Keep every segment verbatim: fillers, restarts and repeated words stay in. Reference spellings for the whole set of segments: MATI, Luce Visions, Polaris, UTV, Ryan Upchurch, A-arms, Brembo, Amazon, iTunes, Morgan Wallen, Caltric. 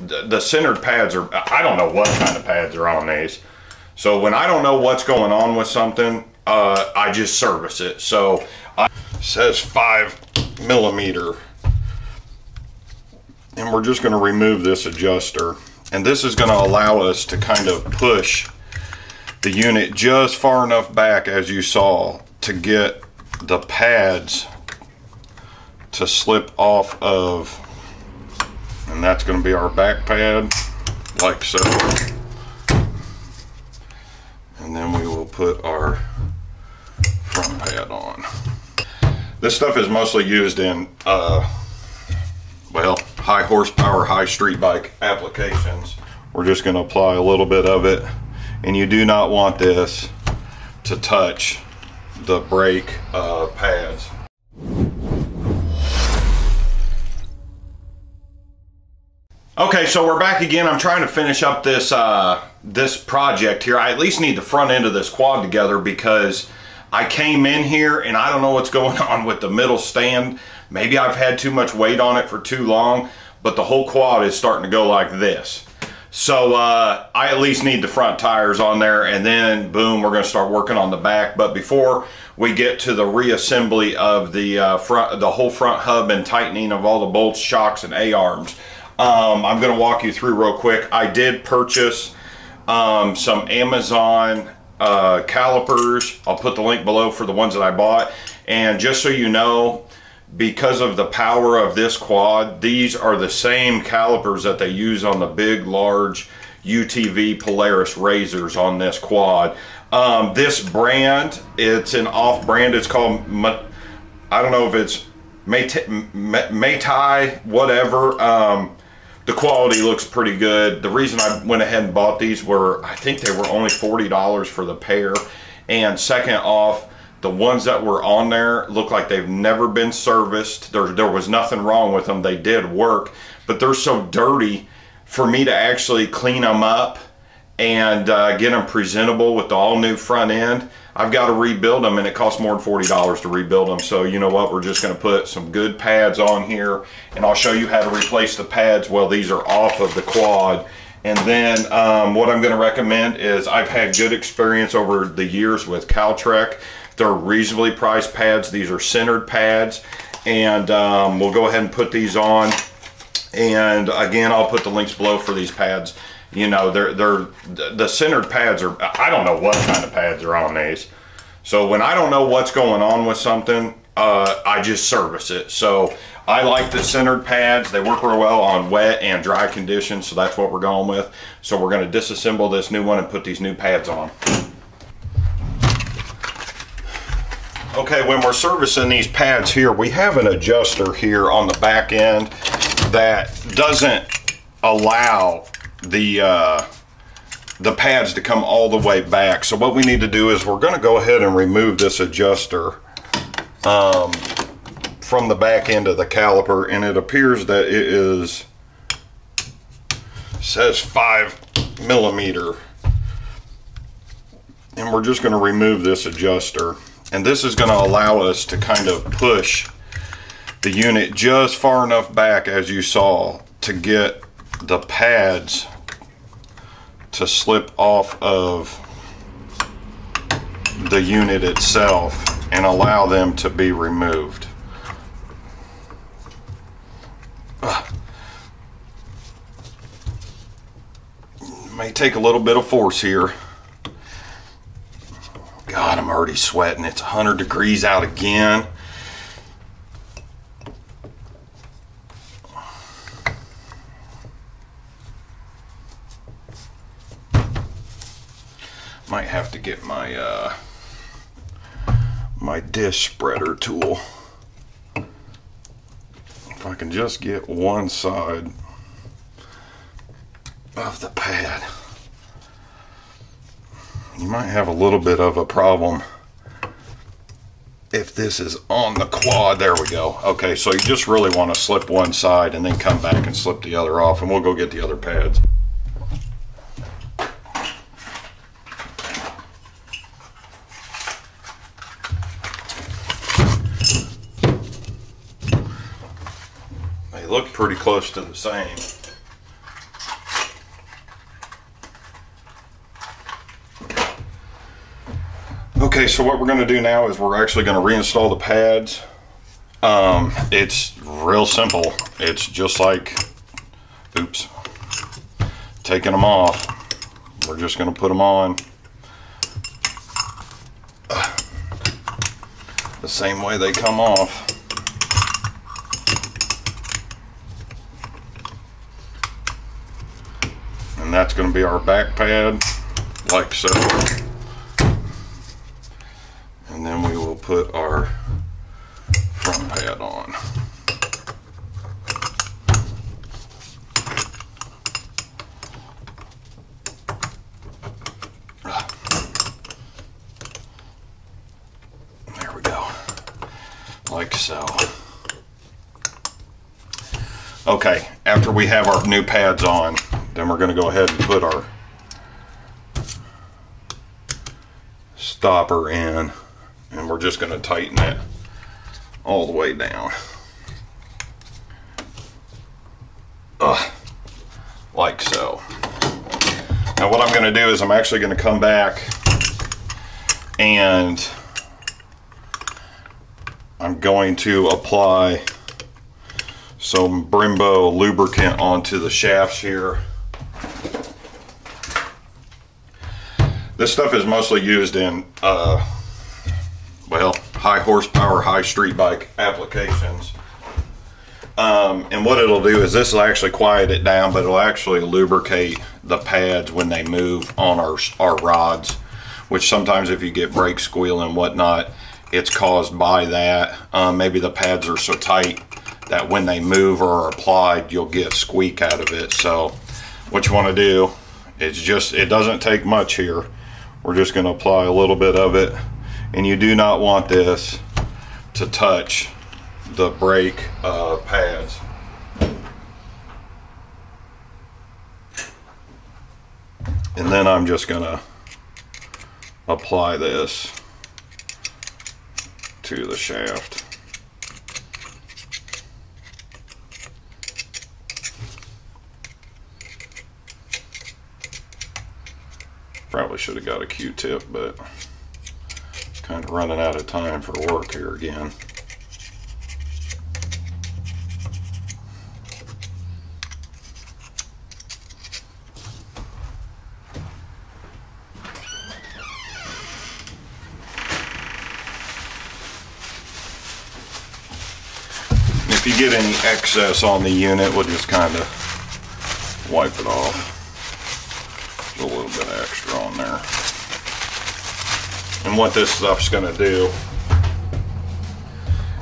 the, the centered pads are, I don't know what kind of pads are on these. So when I don't know what's going on with something, uh, I just service it. So I, it says five millimeter. And we're just gonna remove this adjuster. And this is gonna allow us to kind of push the unit just far enough back, as you saw, to get the pads to slip off of, and that's going to be our back pad, like so. And then we will put our front pad on. This stuff is mostly used in, uh, well, high horsepower, high street bike applications. We're just going to apply a little bit of it, and you do not want this to touch the brake uh, pads. Okay, so we're back again. I'm trying to finish up this uh, this project here. I at least need the front end of this quad together because I came in here and I don't know what's going on with the middle stand. Maybe I've had too much weight on it for too long, but the whole quad is starting to go like this. So uh, I at least need the front tires on there, and then boom, we're going to start working on the back. But before we get to the reassembly of the uh, front, the whole front hub and tightening of all the bolts, shocks, and A-arms, Um, I'm going to walk you through real quick. I did purchase um, some Amazon uh, calipers. I'll put the link below for the ones that I bought. And just so you know, because of the power of this quad, these are the same calipers that they use on the big, large U T V Polaris razors on this quad. Um, this brand, it's an off-brand. It's called, I don't know if it's MATI, whatever. Um, The quality looks pretty good. The reason I went ahead and bought these were, I think they were only forty dollars for the pair. And second off, the ones that were on there look like they've never been serviced. There, there was nothing wrong with them. They did work, but they're so dirty for me to actually clean them up and uh, get them presentable with the all new front end. I've got to rebuild them, and it costs more than forty dollars to rebuild them. So you know what, we're just going to put some good pads on here, and I'll show you how to replace the pads while these are off of the quad. And then um, what I'm going to recommend is, I've had good experience over the years with Caltric. They're reasonably priced pads. These are centered pads, and um, we'll go ahead and put these on. And again, I'll put the links below for these pads. You know, they're, they're, the centered pads are, I don't know what kind of pads are on these. So when I don't know what's going on with something, uh, I just service it. So I like the centered pads. They work real well on wet and dry conditions, so that's what we're going with. So we're going to disassemble this new one and put these new pads on. Okay, when we're servicing these pads here, we have an adjuster here on the back end that doesn't allow the uh, the pads to come all the way back. So what we need to do is we're going to go ahead and remove this adjuster um, from the back end of the caliper, and it appears that it is, says five millimeter, and we're just going to remove this adjuster, and this is going to allow us to kind of push the unit just far enough back, as you saw, to get the pads to slip off of the unit itself and allow them to be removed. Uh, may take a little bit of force here. God, I'm already sweating. It's one hundred degrees out again. Might have to get my uh, my dish spreader tool. If I can just get one side of the pad. You might have a little bit of a problem if this is on the quad. There we go. Okay, so you just really want to slip one side and then come back and slip the other off, and we'll go get the other pads. Look pretty close to the same. Okay, so what we're going to do now is we're actually going to reinstall the pads. Um, it's real simple. It's just like, oops, taking them off. We're just going to put them on the same way they come off. And that's going to be our back pad, like so. And then we will put our front pad on. There we go, like so. Okay, after we have our new pads on, then we're going to go ahead and put our stopper in, and we're just going to tighten it all the way down. Ugh. Like so. Now what I'm going to do is I'm actually going to come back and I'm going to apply some Brembo lubricant onto the shafts here. This stuff is mostly used in, uh, well, high horsepower, high street bike applications. Um, and what it'll do is this will actually quiet it down, but it'll actually lubricate the pads when they move on our, our rods, which sometimes if you get brake squeal and whatnot, it's caused by that. Um, maybe the pads are so tight that when they move or are applied, you'll get squeak out of it. So what you want to do is just, it doesn't take much here. We're just going to apply a little bit of it, and you do not want this to touch the brake uh, pads. And then I'm just going to apply this to the shaft. Probably should have got a Q-tip, but kind of running out of time for work here again. If you get any excess on the unit, we'll just kind of wipe it off. Put a little bit of extra on there. And what this stuff's going to do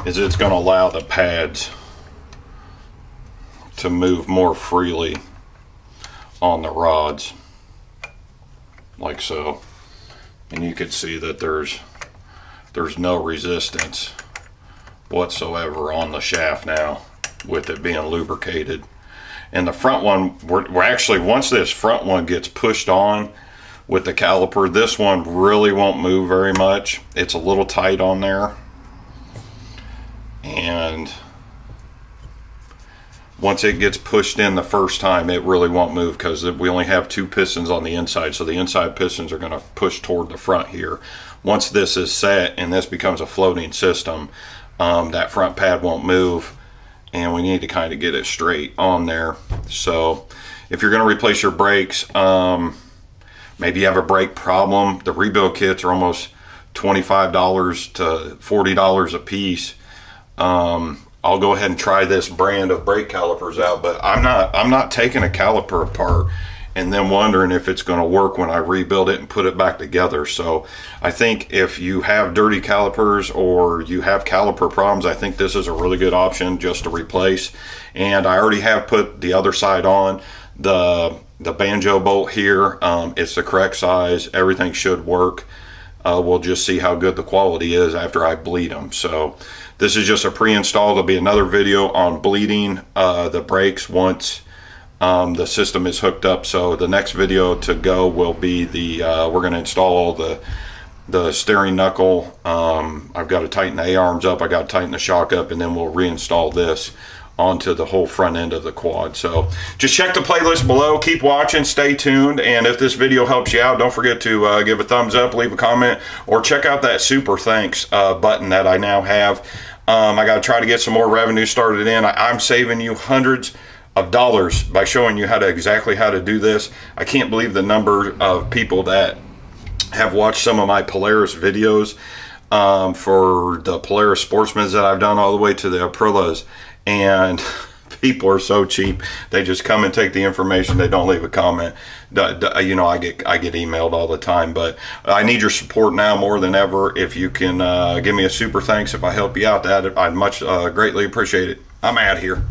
is it's going to allow the pads to move more freely on the rods, like so. And you can see that there's there's no resistance whatsoever on the shaft now with it being lubricated. And the front one, we're, we're actually, once this front one gets pushed on with the caliper, this one really won't move very much. It's a little tight on there, and once it gets pushed in the first time, it really won't move because we only have two pistons on the inside, so the inside pistons are going to push toward the front here. Once this is set and this becomes a floating system, um, that front pad won't move, and we need to kind of get it straight on there. So if you're going to replace your brakes, um, maybe you have a brake problem. The rebuild kits are almost twenty-five to forty dollars a piece. Um, I'll go ahead and try this brand of brake calipers out, but I'm not, I'm not taking a caliper apart and then wondering if it's going to work when I rebuild it and put it back together. So I think if you have dirty calipers or you have caliper problems, I think this is a really good option just to replace. And I already have put the other side on. The the banjo bolt here, um, it's the correct size. Everything should work. Uh, we'll just see how good the quality is after I bleed them. So this is just a pre-install. There'll be another video on bleeding uh, the brakes once um, the system is hooked up. So the next video to go will be the uh, we're going to install the the steering knuckle. Um, I've got to tighten the A-arms up. I got to tighten the shock up, and then we'll reinstall this onto the whole front end of the quad. So just check the playlist below, keep watching, stay tuned, and if this video helps you out, don't forget to uh, give a thumbs up, leave a comment, or check out that super thanks uh, button that I now have. um, I got to try to get some more revenue started in. I, I'm saving you hundreds of dollars by showing you how to exactly how to do this. I can't believe the number of people that have watched some of my Polaris videos, um, for the Polaris Sportsmans that I've done all the way to the Aprilas. And people are so cheap, they just come and take the information, they don't leave a comment. You know, I get I get emailed all the time, but I need your support now more than ever. If you can uh, give me a super thanks if I help you out, that I'd much uh, greatly appreciate it. I'm out of here.